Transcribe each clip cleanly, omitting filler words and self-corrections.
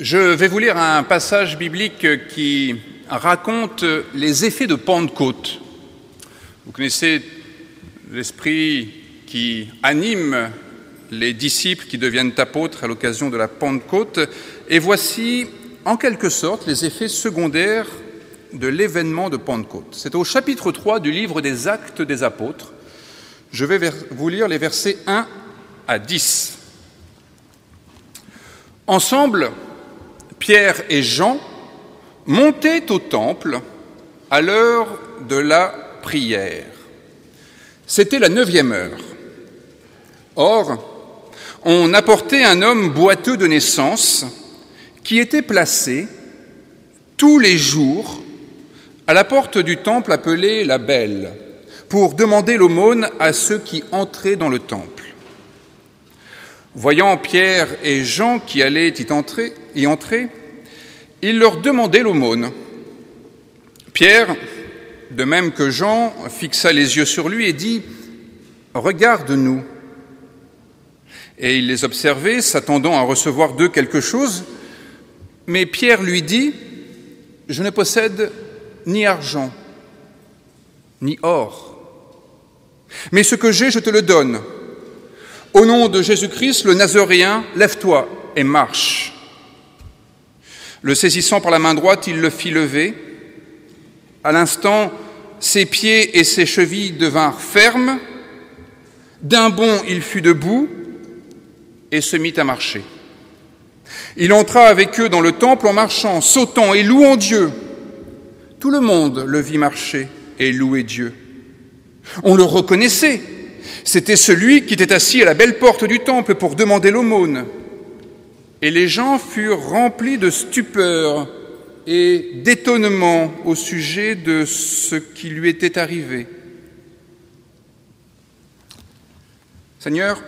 Je vais vous lire un passage biblique qui raconte les effets de Pentecôte. Vous connaissez l'esprit qui anime les disciples qui deviennent apôtres à l'occasion de la Pentecôte. Et voici, en quelque sorte, les effets secondaires de l'événement de Pentecôte. C'est au chapitre 3 du livre des Actes des Apôtres. Je vais vous lire les versets 1 à 10. Ensemble, Pierre et Jean montaient au temple à l'heure de la prière. C'était la 9e heure. Or, on apportait un homme boiteux de naissance qui était placé tous les jours à la porte du temple appelée la Belle pour demander l'aumône à ceux qui entraient dans le temple. Voyant Pierre et Jean qui allaient y entrer, il leur demandait l'aumône. Pierre, de même que Jean, fixa les yeux sur lui et dit « Regarde-nous ». Et il les observait, s'attendant à recevoir d'eux quelque chose. Mais Pierre lui dit « Je ne possède ni argent, ni or, mais ce que j'ai, je te le donne. Au nom de Jésus-Christ, le Nazaréen, lève-toi et marche. » Le saisissant par la main droite, il le fit lever. À l'instant, ses pieds et ses chevilles devinrent fermes. D'un bond, il fut debout et se mit à marcher. Il entra avec eux dans le temple en marchant, sautant et louant Dieu. Tout le monde le vit marcher et louer Dieu. On le reconnaissait. C'était celui qui était assis à la belle porte du temple pour demander l'aumône. Et les gens furent remplis de stupeur et d'étonnement au sujet de ce qui lui était arrivé. Seigneur,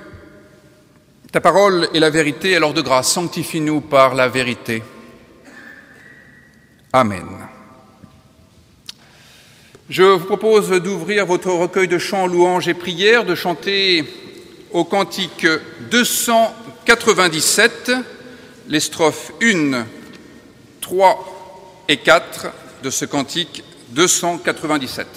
ta parole est la vérité, alors de grâce, sanctifie-nous par la vérité. Amen. Je vous propose d'ouvrir votre recueil de chants, louanges et prières, de chanter au cantique 297, les strophes 1, 3 et 4 de ce cantique 297.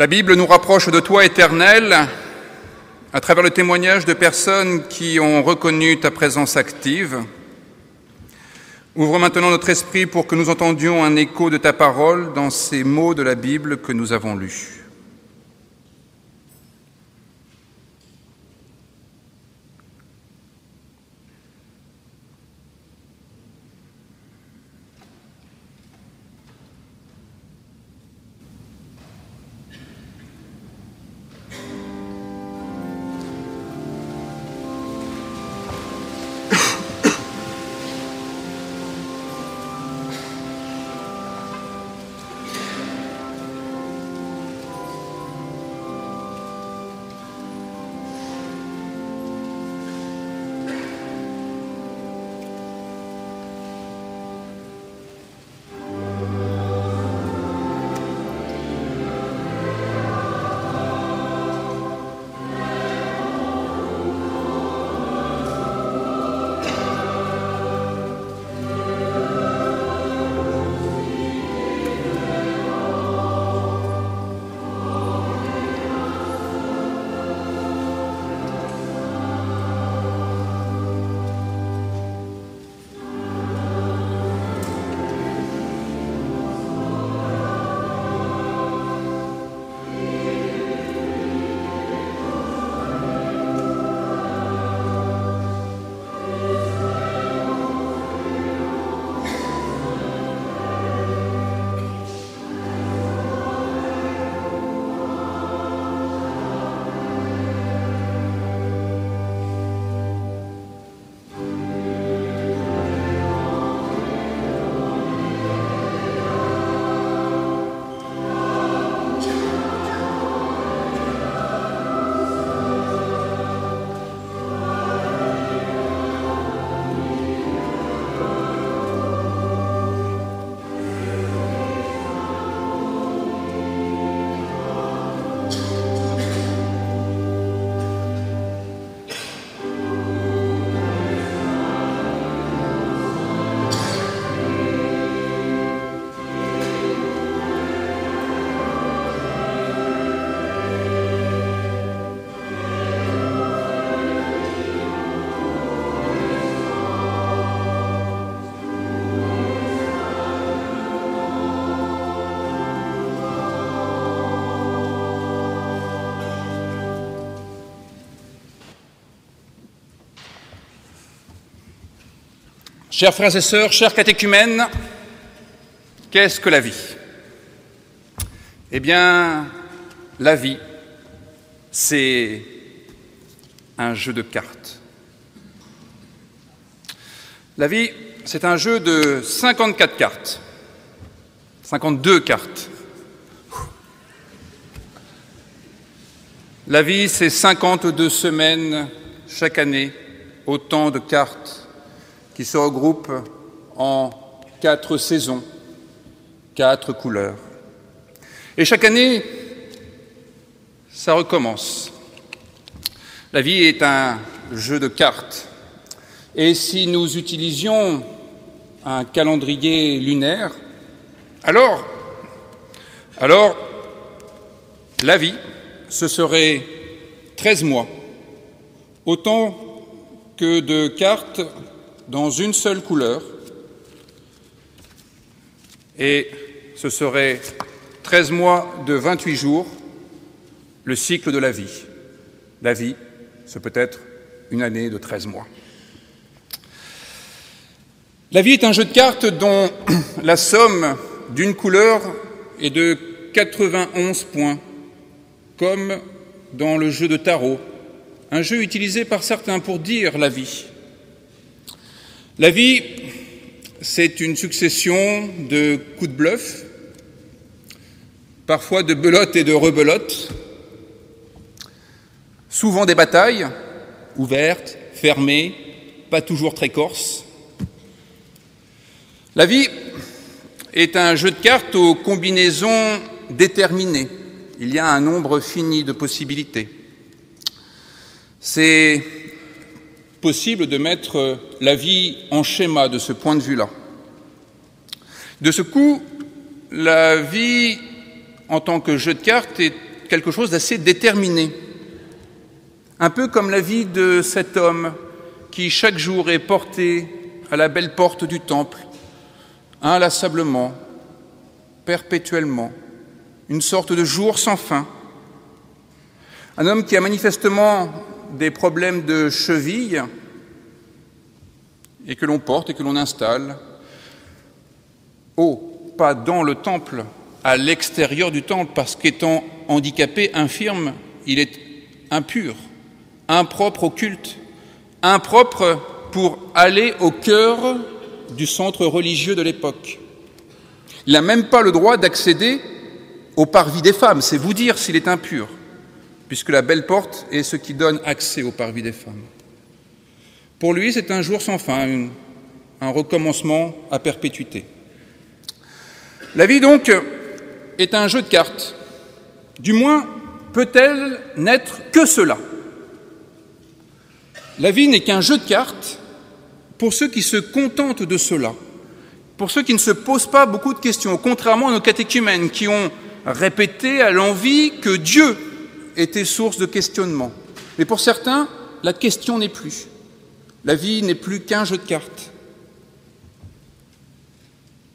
La Bible nous rapproche de toi, Éternel, à travers le témoignage de personnes qui ont reconnu ta présence active. Ouvre maintenant notre esprit pour que nous entendions un écho de ta parole dans ces mots de la Bible que nous avons lus. Chers frères et sœurs, chers catéchumènes, qu'est-ce que la vie? Eh bien, la vie, c'est un jeu de cartes. La vie, c'est un jeu de 54 cartes, 52 cartes. La vie, c'est 52 semaines chaque année, autant de cartes qui se regroupent en 4 saisons, 4 couleurs. Et chaque année, ça recommence. La vie est un jeu de cartes. Et si nous utilisions un calendrier lunaire, alors la vie, ce serait 13 mois, autant que de cartes dans une seule couleur, et ce serait 13 mois de 28 jours, le cycle de la vie. La vie, c'est peut-être une année de 13 mois. La vie est un jeu de cartes dont la somme d'une couleur est de 91 points, comme dans le jeu de tarot, un jeu utilisé par certains pour dire la vie. La vie, c'est une succession de coups de bluff, parfois de belote et de rebelote, souvent des batailles, ouvertes, fermées, pas toujours très corses. La vie est un jeu de cartes aux combinaisons déterminées. Il y a un nombre fini de possibilités. C'est possible de mettre la vie en schéma de ce point de vue-là. De ce coup, la vie en tant que jeu de cartes est quelque chose d'assez déterminé. Un peu comme la vie de cet homme qui chaque jour est porté à la belle porte du temple, inlassablement, perpétuellement, une sorte de jour sans fin. Un homme qui a manifestement des problèmes de cheville et que l'on porte et que l'on installe, pas dans le temple, à l'extérieur du temple, parce qu'étant handicapé, infirme, il est impur, impropre au culte, impropre pour aller au cœur du centre religieux de l'époque. Il n'a même pas le droit d'accéder au parvis des femmes, c'est vous dire s'il est impur, puisque la belle porte est ce qui donne accès au parvis des femmes. Pour lui, c'est un jour sans fin, un recommencement à perpétuité. La vie, donc, est un jeu de cartes. Du moins, peut-elle n'être que cela? La vie n'est qu'un jeu de cartes pour ceux qui se contentent de cela, pour ceux qui ne se posent pas beaucoup de questions, contrairement à nos catéchumènes qui ont répété à l'envi que Dieu était source de questionnement. Mais pour certains, la question n'est plus. La vie n'est plus qu'un jeu de cartes.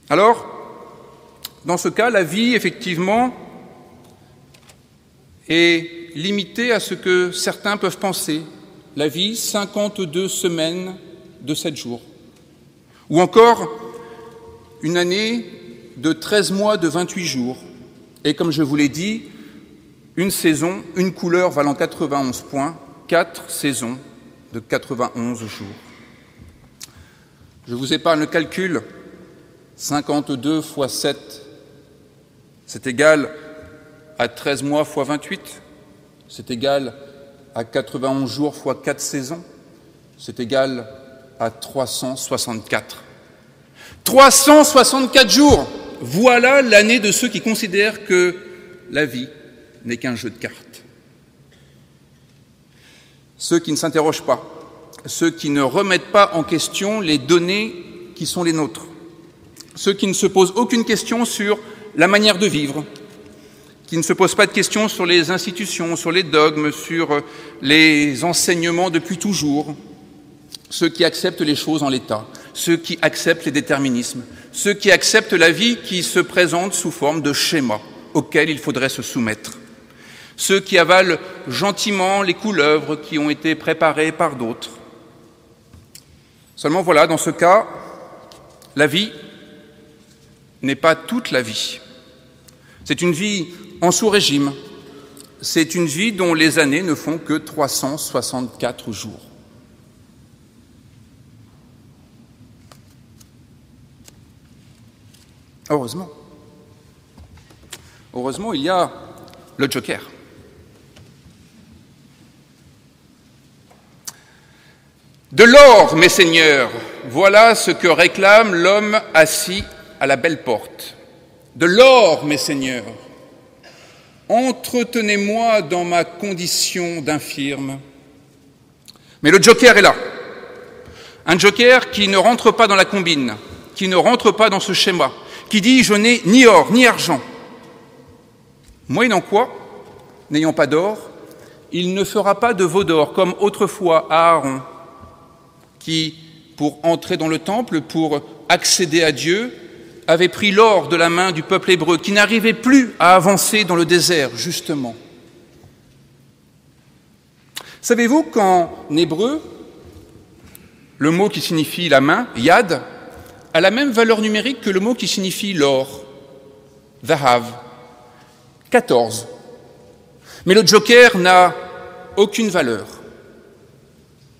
Alors, dans ce cas, la vie, effectivement, est limitée à ce que certains peuvent penser. La vie, 52 semaines de 7 jours. Ou encore, une année de 13 mois de 28 jours. Et comme je vous l'ai dit, une saison, une couleur valant 91 points, 4 saisons de 91 jours. Je vous épargne le calcul, 52 fois 7, c'est égal à 13 mois x 28, c'est égal à 91 jours x 4 saisons, c'est égal à 364. 364 jours! Voilà l'année de ceux qui considèrent que la vie n'est qu'un jeu de cartes. Ceux qui ne s'interrogent pas, ceux qui ne remettent pas en question les données qui sont les nôtres, ceux qui ne se posent aucune question sur la manière de vivre, qui ne se pose pas de questions sur les institutions, sur les dogmes, sur les enseignements depuis toujours, ceux qui acceptent les choses en l'état, ceux qui acceptent les déterminismes, ceux qui acceptent la vie qui se présente sous forme de schéma auquel il faudrait se soumettre, ceux qui avalent gentiment les couleuvres qui ont été préparées par d'autres. Seulement voilà, dans ce cas, la vie n'est pas toute la vie. C'est une vie en sous-régime. C'est une vie dont les années ne font que 364 jours. Heureusement. Heureusement, il y a le Joker. De l'or, mes seigneurs, voilà ce que réclame l'homme assis à la belle porte. De l'or, mes seigneurs, entretenez-moi dans ma condition d'infirme. Mais le joker est là. Un joker qui ne rentre pas dans la combine, qui ne rentre pas dans ce schéma, qui dit « je n'ai ni or, ni argent ». Moyennant quoi, n'ayant pas d'or, il ne fera pas de veau d'or, comme autrefois à Aaron, qui, pour entrer dans le temple, pour accéder à Dieu, avait pris l'or de la main du peuple hébreu, qui n'arrivait plus à avancer dans le désert, justement. Savez-vous qu'en hébreu, le mot qui signifie la main, yad, a la même valeur numérique que le mot qui signifie l'or, zahav, 14. Mais le joker n'a aucune valeur.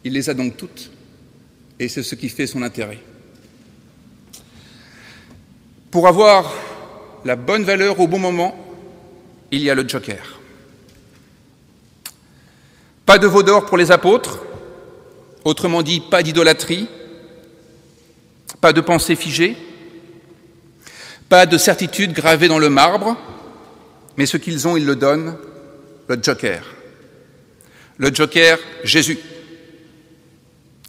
Il les a donc toutes, et c'est ce qui fait son intérêt. Pour avoir la bonne valeur au bon moment, il y a le joker. Pas de veau d'or pour les apôtres, autrement dit, pas d'idolâtrie, pas de pensée figée, pas de certitude gravée dans le marbre, mais ce qu'ils ont, ils le donnent, le joker. Le joker Jésus,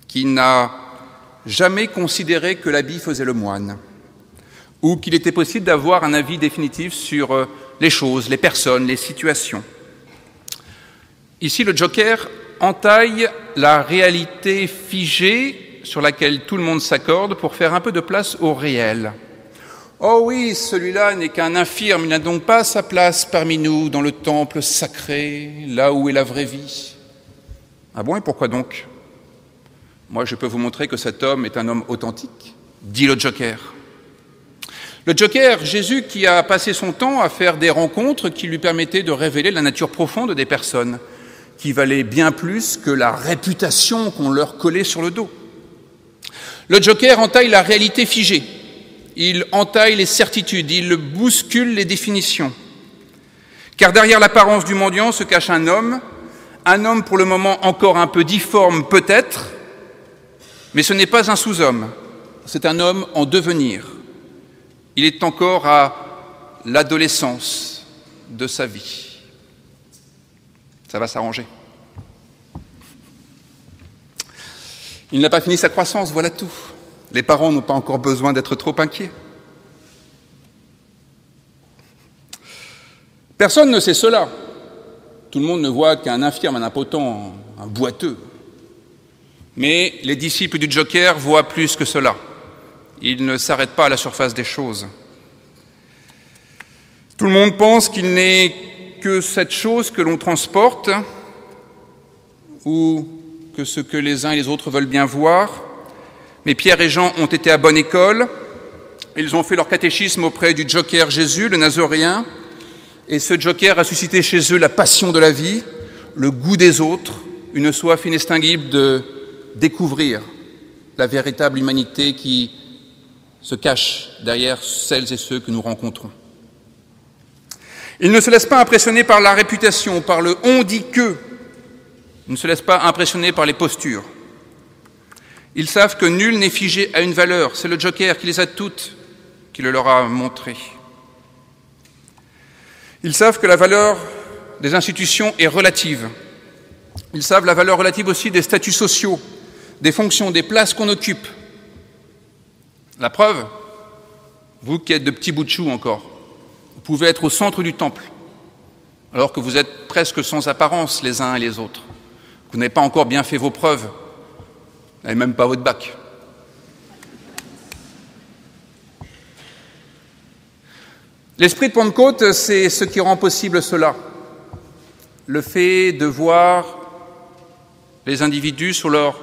qui n'a jamais considéré que l'habit faisait le moine, ou qu'il était possible d'avoir un avis définitif sur les choses, les personnes, les situations. Ici, le joker entaille la réalité figée sur laquelle tout le monde s'accorde pour faire un peu de place au réel. « Oh oui, celui-là n'est qu'un infirme, il n'a donc pas sa place parmi nous dans le temple sacré, là où est la vraie vie. » Ah bon, et pourquoi donc ? Moi, je peux vous montrer que cet homme est un homme authentique, dit le joker. Le joker, Jésus, qui a passé son temps à faire des rencontres qui lui permettaient de révéler la nature profonde des personnes, qui valait bien plus que la réputation qu'on leur collait sur le dos. Le joker entaille la réalité figée. Il entaille les certitudes, il bouscule les définitions. Car derrière l'apparence du mendiant se cache un homme pour le moment encore un peu difforme peut-être, mais ce n'est pas un sous-homme, c'est un homme en devenir. Il est encore à l'adolescence de sa vie. Ça va s'arranger. Il n'a pas fini sa croissance, voilà tout. Les parents n'ont pas encore besoin d'être trop inquiets. Personne ne sait cela. Tout le monde ne voit qu'un infirme, un impotent, un boiteux. Mais les disciples du joker voient plus que cela. Ils ne s'arrêtent pas à la surface des choses. Tout le monde pense qu'il n'est que cette chose que l'on transporte, ou que ce que les uns et les autres veulent bien voir. Mais Pierre et Jean ont été à bonne école, ils ont fait leur catéchisme auprès du joker Jésus, le Nazaréen, et ce joker a suscité chez eux la passion de la vie, le goût des autres, une soif inextinguible de découvrir la véritable humanité qui se cache derrière celles et ceux que nous rencontrons. Ils ne se laissent pas impressionner par la réputation, par le « on dit que », ils ne se laissent pas impressionner par les postures. Ils savent que nul n'est figé à une valeur. C'est le joker qui les a toutes, qui le leur a montrées. Ils savent que la valeur des institutions est relative. Ils savent la valeur relative aussi des statuts sociaux, des fonctions, des places qu'on occupe. La preuve, vous qui êtes de petits bouts de chou encore, vous pouvez être au centre du temple, alors que vous êtes presque sans apparence les uns et les autres. Vous n'avez pas encore bien fait vos preuves. Et même pas votre bac. L'esprit de Pentecôte, c'est ce qui rend possible cela. Le fait de voir les individus sous leur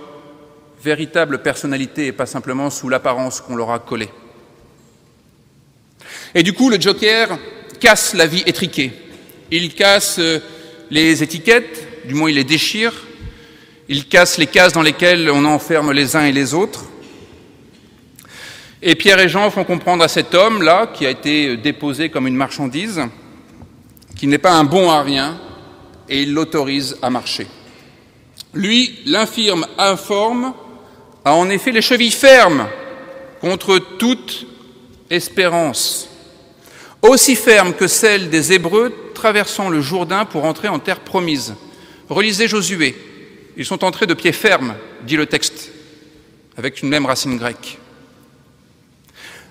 véritable personnalité et pas simplement sous l'apparence qu'on leur a collée. Et du coup, le joker casse la vie étriquée. Il casse les étiquettes, du moins il les déchire. Il casse les cases dans lesquelles on enferme les uns et les autres. Et Pierre et Jean font comprendre à cet homme-là, qui a été déposé comme une marchandise, qu'il n'est pas un bon à rien, et il l'autorise à marcher. Lui, l'infirme informe, a en effet les chevilles fermes contre toute espérance, aussi fermes que celles des Hébreux traversant le Jourdain pour entrer en terre promise. Relisez Josué. Ils sont entrés de pied ferme, dit le texte, avec une même racine grecque.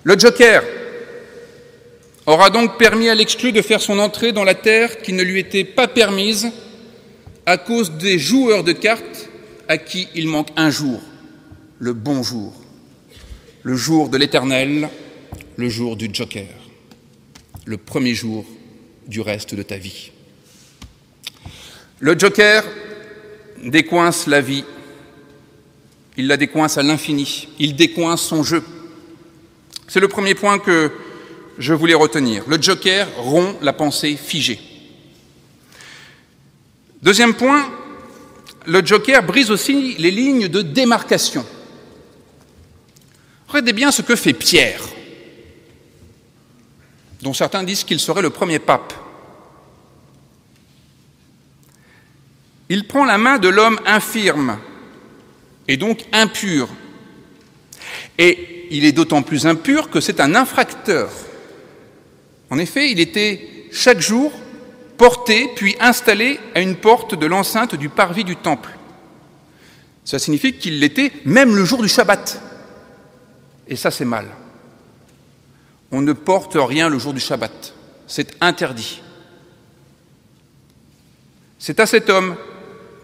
Le joker aura donc permis à l'exclu de faire son entrée dans la terre qui ne lui était pas permise à cause des joueurs de cartes à qui il manque un jour, le bon jour, le jour de l'éternel, le jour du joker, le premier jour du reste de ta vie. Le joker décoince la vie, il la décoince à l'infini, il décoince son jeu. C'est le premier point que je voulais retenir. Le joker rompt la pensée figée. Deuxième point, le joker brise aussi les lignes de démarcation. Regardez bien ce que fait Pierre, dont certains disent qu'il serait le premier pape. Il prend la main de l'homme infirme, et donc impur. Et il est d'autant plus impur que c'est un infracteur. En effet, il était chaque jour porté, puis installé à une porte de l'enceinte du parvis du temple. Ça signifie qu'il l'était même le jour du Shabbat. Et ça, c'est mal. On ne porte rien le jour du Shabbat. C'est interdit. C'est à cet homme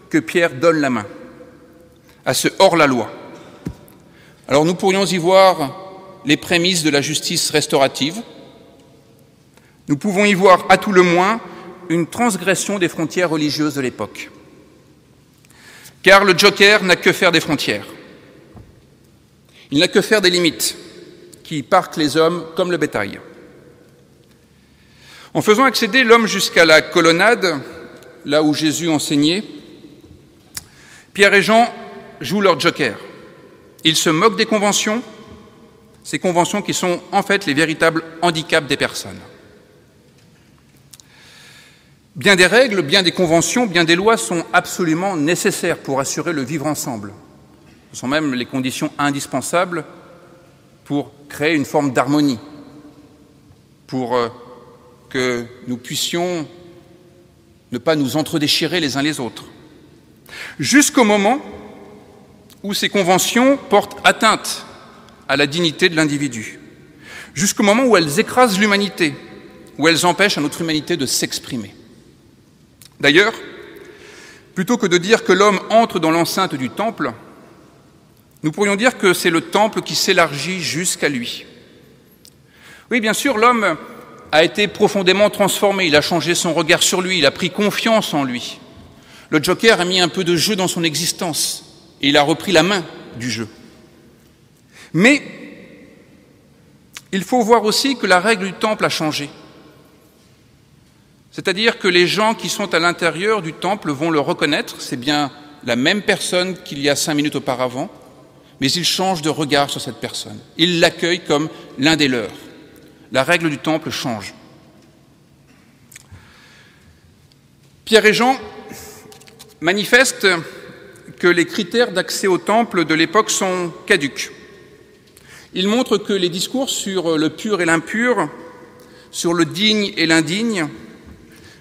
que Pierre donne la main à ce hors-la-loi. Alors nous pourrions y voir les prémices de la justice restaurative. Nous pouvons y voir, à tout le moins, une transgression des frontières religieuses de l'époque. Car le joker n'a que faire des frontières. Il n'a que faire des limites qui parquent les hommes comme le bétail. En faisant accéder l'homme jusqu'à la colonnade, là où Jésus enseignait, Pierre et Jean jouent leur joker. Ils se moquent des conventions, ces conventions qui sont en fait les véritables handicaps des personnes. Bien des règles, bien des conventions, bien des lois sont absolument nécessaires pour assurer le vivre ensemble. Ce sont même les conditions indispensables pour créer une forme d'harmonie, pour que nous puissions ne pas nous entre-déchirer les uns les autres. Jusqu'au moment où ces conventions portent atteinte à la dignité de l'individu. Jusqu'au moment où elles écrasent l'humanité, où elles empêchent à notre humanité de s'exprimer. D'ailleurs, plutôt que de dire que l'homme entre dans l'enceinte du temple, nous pourrions dire que c'est le temple qui s'élargit jusqu'à lui. Oui, bien sûr, l'homme a été profondément transformé, il a changé son regard sur lui, il a pris confiance en lui. Le joker a mis un peu de jeu dans son existence et il a repris la main du jeu. Mais il faut voir aussi que la règle du temple a changé. C'est-à-dire que les gens qui sont à l'intérieur du temple vont le reconnaître, c'est bien la même personne qu'il y a 5 minutes auparavant, mais ils changent de regard sur cette personne. Ils l'accueillent comme l'un des leurs. La règle du temple change. Pierre et Jean manifestent que les critères d'accès au temple de l'époque sont caducs. Ils montrent que les discours sur le pur et l'impur, sur le digne et l'indigne,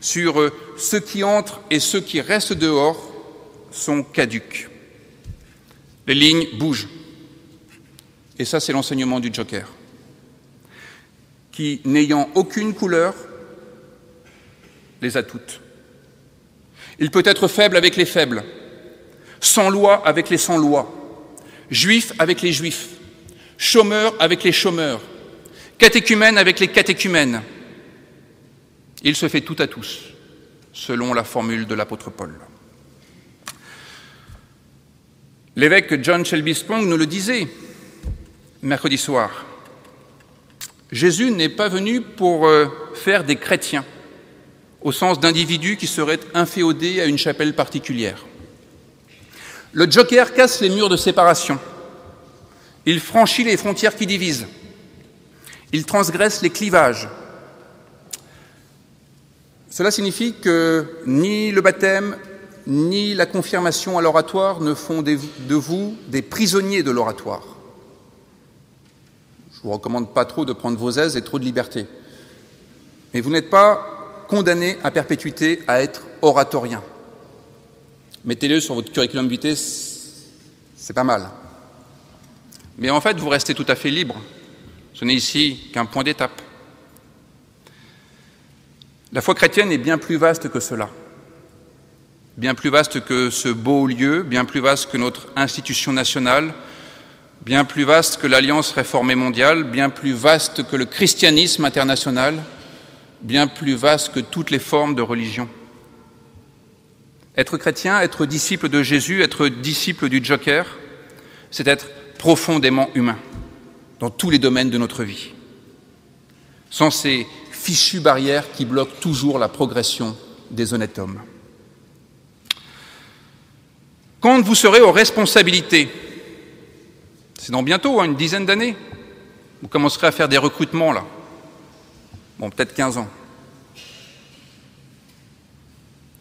sur ceux qui entrent et ceux qui restent dehors sont caducs. Les lignes bougent. Et ça, c'est l'enseignement du joker, qui, n'ayant aucune couleur, les a toutes. Il peut être faible avec les faibles, sans loi avec les sans loi, juif avec les juifs, chômeur avec les chômeurs, catéchumène avec les catéchumènes. Il se fait tout à tous, selon la formule de l'apôtre Paul. L'évêque John Shelby Spong nous le disait mercredi soir. Jésus n'est pas venu pour faire des chrétiens, au sens d'individus qui seraient inféodés à une chapelle particulière. Le joker casse les murs de séparation. Il franchit les frontières qui divisent. Il transgresse les clivages. Cela signifie que ni le baptême, ni la confirmation à l'oratoire ne font de vous des prisonniers de l'oratoire. Je ne vous recommande pas trop de prendre vos aises et trop de liberté. Mais vous n'êtes pas condamné à perpétuité à être oratorien. Mettez-le sur votre curriculum vitae, c'est pas mal. Mais en fait, vous restez tout à fait libre. Ce n'est ici qu'un point d'étape. La foi chrétienne est bien plus vaste que cela, bien plus vaste que ce beau lieu, bien plus vaste que notre institution nationale, bien plus vaste que l'Alliance réformée mondiale, bien plus vaste que le christianisme international, bien plus vaste que toutes les formes de religion. Être chrétien, être disciple de Jésus, être disciple du joker, c'est être profondément humain dans tous les domaines de notre vie. Sans ces fichue barrière qui bloque toujours la progression des honnêtes hommes. Quand vous serez aux responsabilités, c'est dans bientôt, une dizaine d'années, vous commencerez à faire des recrutements là. Bon, peut-être 15 ans.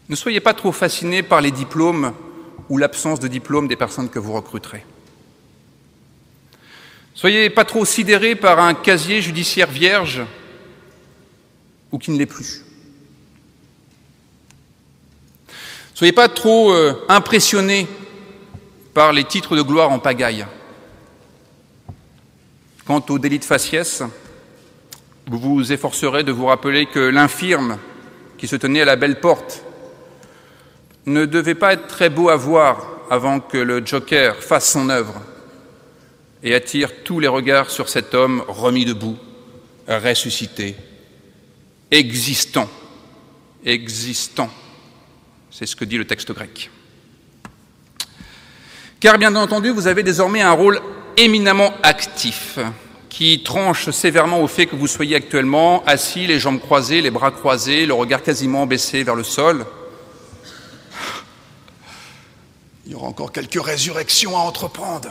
Ne soyez pas trop fascinés par les diplômes ou l'absence de diplôme des personnes que vous recruterez. Soyez pas trop sidérés par un casier judiciaire vierge ou qui ne l'est plus. Ne soyez pas trop impressionnés par les titres de gloire en pagaille. Quant au délit de faciès, vous vous efforcerez de vous rappeler que l'infirme qui se tenait à la belle porte ne devait pas être très beau à voir avant que le Joker fasse son œuvre et attire tous les regards sur cet homme remis debout, ressuscité, existant. Existant, c'est ce que dit le texte grec. Car bien entendu, vous avez désormais un rôle éminemment actif, qui tranche sévèrement au fait que vous soyez actuellement assis, les jambes croisées, les bras croisés, le regard quasiment baissé vers le sol. Il y aura encore quelques résurrections à entreprendre.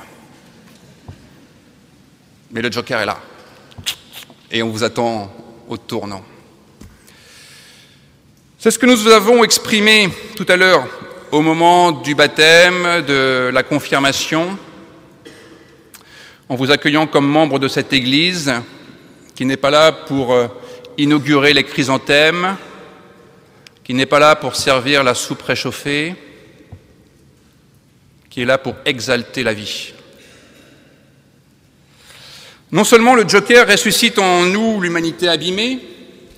Mais le Joker est là, et on vous attend au tournant. C'est ce que nous avons exprimé tout à l'heure, au moment du baptême, de la confirmation, en vous accueillant comme membre de cette Église, qui n'est pas là pour inaugurer les chrysanthèmes, qui n'est pas là pour servir la soupe réchauffée, qui est là pour exalter la vie. Non seulement le Joker ressuscite en nous l'humanité abîmée,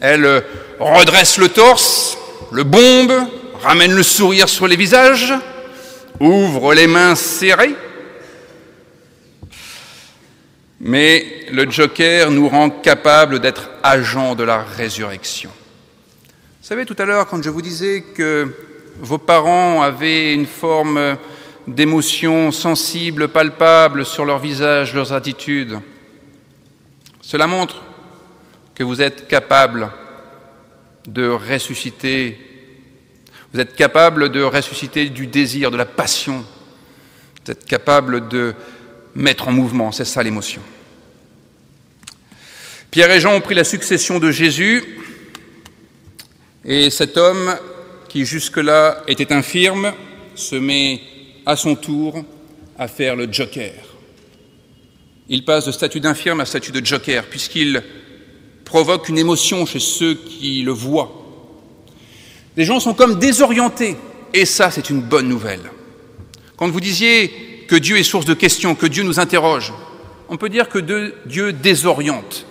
elle redresse le torse, le bombe, ramène le sourire sur les visages, ouvre les mains serrées. Mais le Joker nous rend capables d'être agents de la résurrection. Vous savez, tout à l'heure, quand je vous disais que vos parents avaient une forme d'émotion sensible, palpable sur leurs visages, leurs attitudes, cela montre que vous êtes capable de ressusciter. Vous êtes capable de ressusciter du désir, de la passion. Vous êtes capable de mettre en mouvement, c'est ça l'émotion. Pierre et Jean ont pris la succession de Jésus, et cet homme qui jusque-là était infirme se met à son tour à faire le joker. Il passe de statut d'infirme à statut de joker, puisqu'il provoque une émotion chez ceux qui le voient. Les gens sont comme désorientés, et ça, c'est une bonne nouvelle. Quand vous disiez que Dieu est source de questions, que Dieu nous interroge, on peut dire que Dieu désoriente.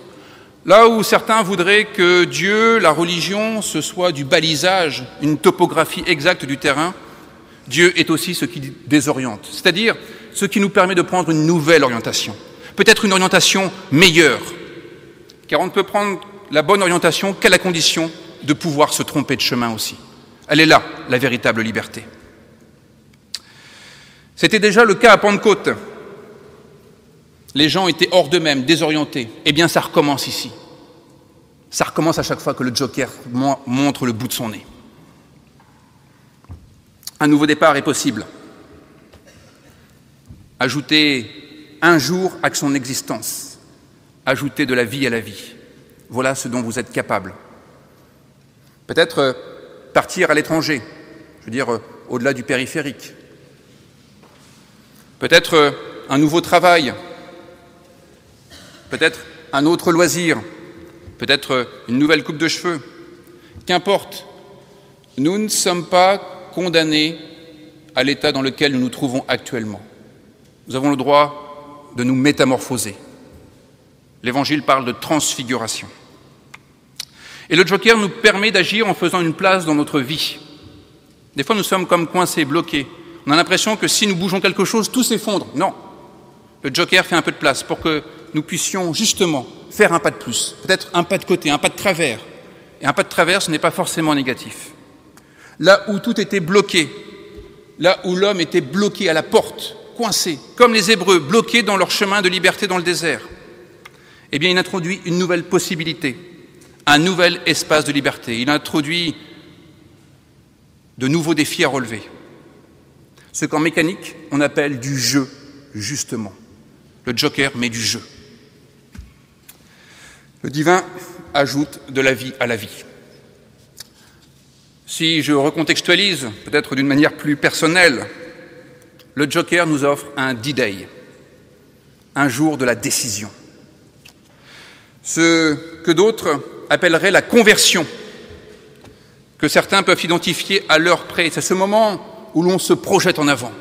Là où certains voudraient que Dieu, la religion, ce soit du balisage, une topographie exacte du terrain, Dieu est aussi ce qui désoriente, c'est-à-dire ce qui nous permet de prendre une nouvelle orientation, peut-être une orientation meilleure, car on ne peut prendre la bonne orientation qu'à la condition de pouvoir se tromper de chemin aussi. Elle est là, la véritable liberté. C'était déjà le cas à Pentecôte. Les gens étaient hors d'eux-mêmes, désorientés. Eh bien, ça recommence ici. Ça recommence à chaque fois que le Joker montre le bout de son nez. Un nouveau départ est possible. Ajouter un jour à son existence. Ajouter de la vie à la vie. Voilà ce dont vous êtes capable. Peut-être partir à l'étranger, je veux dire au-delà du périphérique. Peut-être un nouveau travail, peut-être un autre loisir, peut-être une nouvelle coupe de cheveux. Qu'importe, nous ne sommes pas condamnés à l'état dans lequel nous nous trouvons actuellement. Nous avons le droit de nous métamorphoser. L'Évangile parle de transfiguration. Et le Joker nous permet d'agir en faisant une place dans notre vie. Des fois, nous sommes comme coincés, bloqués. On a l'impression que si nous bougeons quelque chose, tout s'effondre. Non. Le Joker fait un peu de place pour que nous puissions justement faire un pas de plus, peut-être un pas de côté, un pas de travers. Et un pas de travers, ce n'est pas forcément négatif. Là où tout était bloqué, là où l'homme était bloqué à la porte, coincé, comme les Hébreux, bloqués dans leur chemin de liberté dans le désert, eh bien, il introduit une nouvelle possibilité. Un nouvel espace de liberté. Il introduit de nouveaux défis à relever. Ce qu'en mécanique, on appelle du jeu, justement. Le Joker met du jeu. Le divin ajoute de la vie à la vie. Si je recontextualise, peut-être d'une manière plus personnelle, le Joker nous offre un D-Day, un jour de la décision. Ce que d'autres appellerait la conversion, que certains peuvent identifier à l'heure près. C'est ce moment où l'on se projette en avant.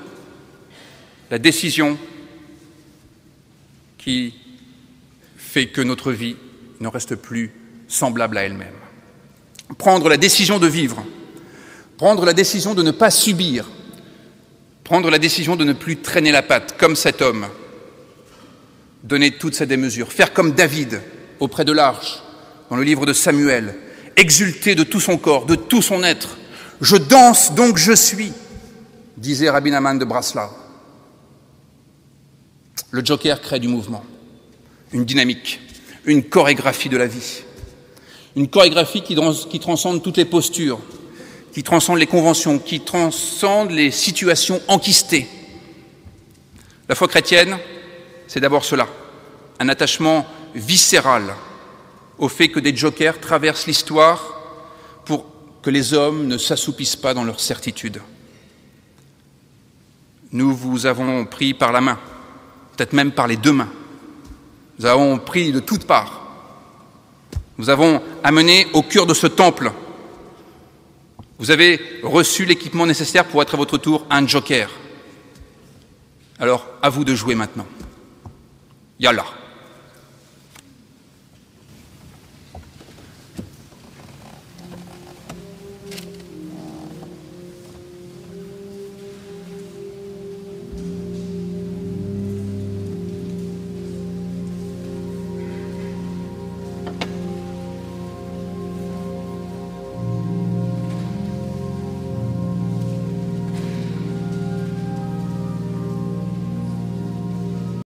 La décision qui fait que notre vie ne reste plus semblable à elle-même. Prendre la décision de vivre, Prendre la décision de ne pas subir. Prendre la décision de ne plus traîner la patte, comme cet homme. Donner toute sa démesure. Faire comme David, auprès de l'arche, dans le livre de Samuel. Exulter de tout son corps, de tout son être. « Je danse, donc je suis », disait Rabbi Amman de Brasla. Le joker crée du mouvement, une dynamique, une chorégraphie de la vie. Une chorégraphie qui transcende toutes les postures, qui transcende les conventions, qui transcende les situations enquistées. La foi chrétienne, c'est d'abord cela, un attachement viscéral au fait que des jokers traversent l'histoire pour que les hommes ne s'assoupissent pas dans leur certitude. Nous vous avons pris par la main, peut-être même par les deux mains. Nous avons pris de toutes parts. Nous avons amené au cœur de ce temple. Vous avez reçu l'équipement nécessaire pour être à votre tour un joker. Alors, à vous de jouer maintenant. Yallah.